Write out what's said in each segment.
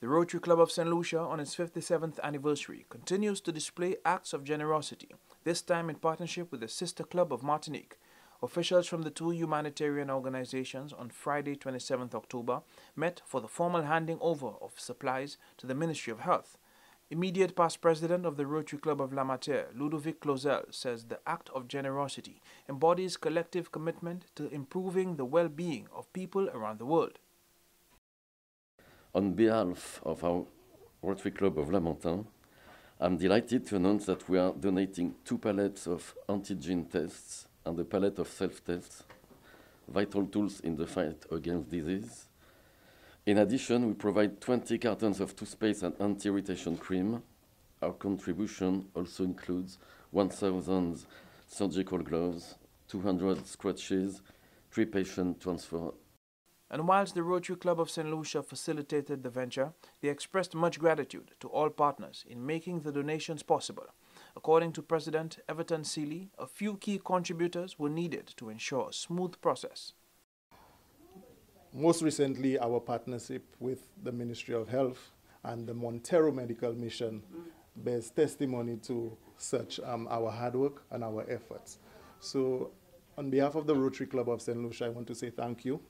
The Rotary Club of St. Lucia, on its 57th anniversary, continues to display acts of generosity, this time in partnership with the Sister Club of Martinique. Officials from the two humanitarian organizations on Friday, 27th October, met for the formal handing over of supplies to the Ministry of Health. Immediate past president of the Rotary Club of La Mater, Ludovic Closel, says the act of generosity embodies collective commitment to improving the well-being of people around the world. On behalf of our Rotary Club of Lamantin, I'm delighted to announce that we are donating 2 pallets of antigen tests and a pallet of self-tests, vital tools in the fight against disease. In addition, we provide 20 cartons of toothpaste and anti-irritation cream. Our contribution also includes 1,000 surgical gloves, 200 scratches, 3 patient transfers. And whilst the Rotary Club of St. Lucia facilitated the venture, they expressed much gratitude to all partners in making the donations possible. According to President Everton Seeley, a few key contributors were needed to ensure a smooth process. Most recently, our partnership with the Ministry of Health and the Montero Medical Mission bears testimony to such our hard work and our efforts. So, on behalf of the Rotary Club of St. Lucia, I want to say thank you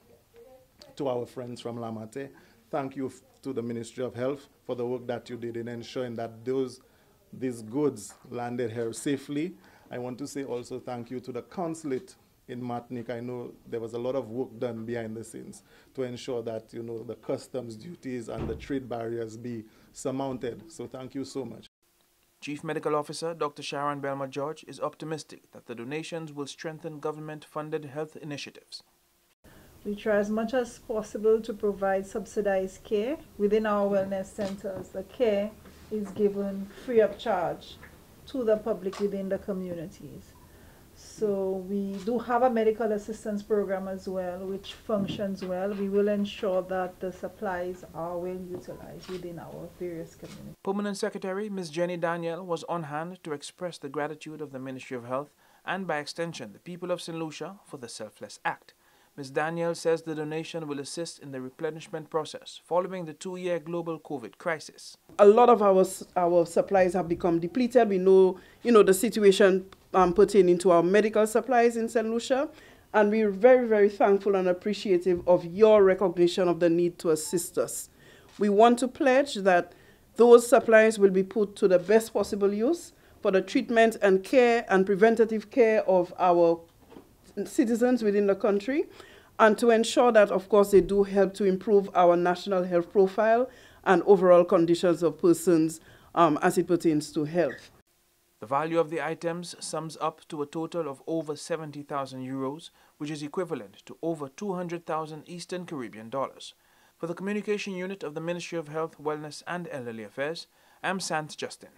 to our friends from La Mater. Thank you to the Ministry of Health for the work that you did in ensuring that these goods landed here safely. I want to say also thank you to the consulate in Martinique. I know there was a lot of work done behind the scenes to ensure that, you know, the customs duties and the trade barriers be surmounted. So thank you so much. Chief Medical Officer Dr. Sharon Belmer-George is optimistic that the donations will strengthen government-funded health initiatives. We try as much as possible to provide subsidized care within our wellness centers. The care is given free of charge to the public within the communities. So we do have a medical assistance program as well, which functions well. We will ensure that the supplies are well utilized within our various communities. Permanent Secretary Ms. Jenny Daniel was on hand to express the gratitude of the Ministry of Health and, by extension, the people of St. Lucia for the selfless act. Ms. Daniel says the donation will assist in the replenishment process following the 2-year global COVID crisis. A lot of our supplies have become depleted. We know, the situation pertaining to our medical supplies in St. Lucia, and we're very, very thankful and appreciative of your recognition of the need to assist us. We want to pledge that those supplies will be put to the best possible use for the treatment and care and preventative care of our citizens within the country, and to ensure that, of course, they do help to improve our national health profile and overall conditions of persons as it pertains to health. The value of the items sums up to a total of over €70,000, which is equivalent to over 200,000 Eastern Caribbean dollars. For the Communication Unit of the Ministry of Health, Wellness and Elderly Affairs, I'm Sante Justin.